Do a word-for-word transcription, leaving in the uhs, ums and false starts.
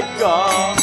like God.